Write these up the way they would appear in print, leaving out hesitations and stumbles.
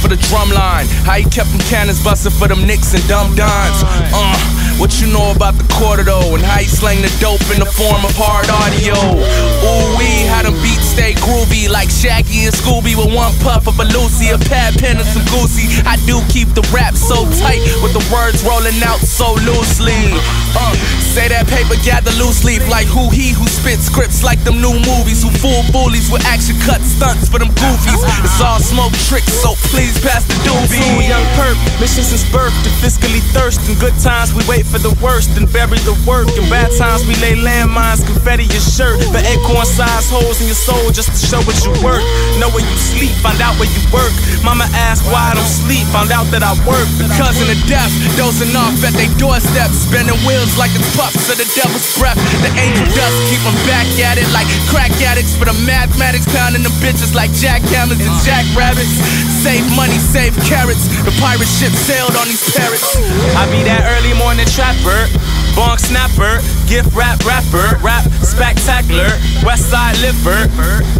for the drum line. How you kept them cannons busting for them nicks and dumb dimes. What you know about the quarter though, and how you slang the dope in the form of hard audio. Ooh-wee, how them beats stay groovy like Shaggy and Scooby with one puff of a Lucy, a Pat Penn and some Goosey. I do keep the rap so tight with the words rolling out so loosely. Say that paper gather loose leaf like who he who spits scripts like them new movies, who fool bullies with action cut stunts for them goofies. It's all smoke tricks, so please pass the doobie. Young perp, mission since birth to fiscally thirst. In good times we wait for the worst and bury the work. In bad times we lay landmines, confetti your shirt. For acorn size holes in your soul just to show what you work. Know where you sleep, find out where you work. Mama asked why I don't sleep, found out that I work. The cousin of death, dozing off at their doorstep, spinning wheels like it's puffs of the devil's breath. The angel dust keep them back at it like crack addicts for the mathematics, pounding them bitches like jackhammers and jackrabbits. Save money, save carrots. The pirate ship sailed on these parrots. I be that early morning trapper, bonk snapper, gift rap rapper, rap spectacular, west side liver,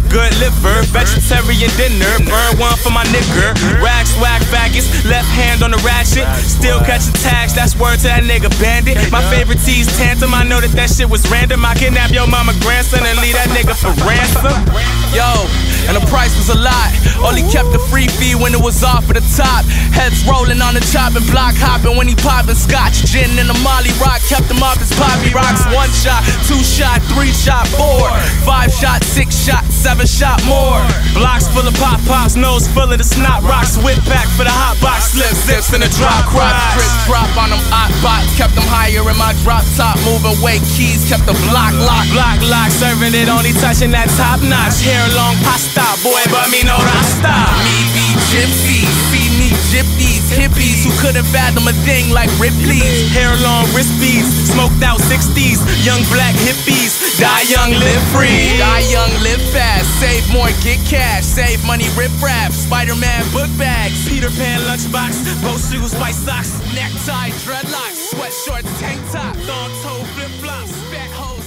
good liver, vegetarian dinner, burn one for my nigger. Rag swag faggots, left hand on the ratchet, still catching tags, that's word to that nigga bandit. My favorite tea's Tantum, I know that that shit was random. I kidnap your mama grandson and leave that nigga for ransom. Yo, and the price was a lot. Only kept the free fee when it was off at the top. Heads rolling on the chopping block, hopping when he popping scotch, gin and a molly rock. Kept him off his poppy rocks. 1 shot, 2 shot, 3 shot, 4, 5 shot, 6 shot, 7 shot more. Blocks full of pop pops, nose full of the snot rocks. Whip back for the hot box, slip zips in the drop crop. Chris drop on them hot bots, kept them higher in my drop top. Moving weight keys, kept the block lock. Block lock, serving it only touching that top notch. Hair long pasta, boy, but me no rasta. Me be gypsy, see me gypsies, hippies who couldn't fathom a thing like Ripley's. Hair long wrist beads, smoked out 60s, young black hippies. Die young, live free. Die young, live fast. Save more, get cash. Save money, rip rap. Spider-Man book bags, Peter Pan lunchbox, both shoes, white socks, necktie, dreadlocks, sweat shorts, tank top, long toe flip flops, back hole.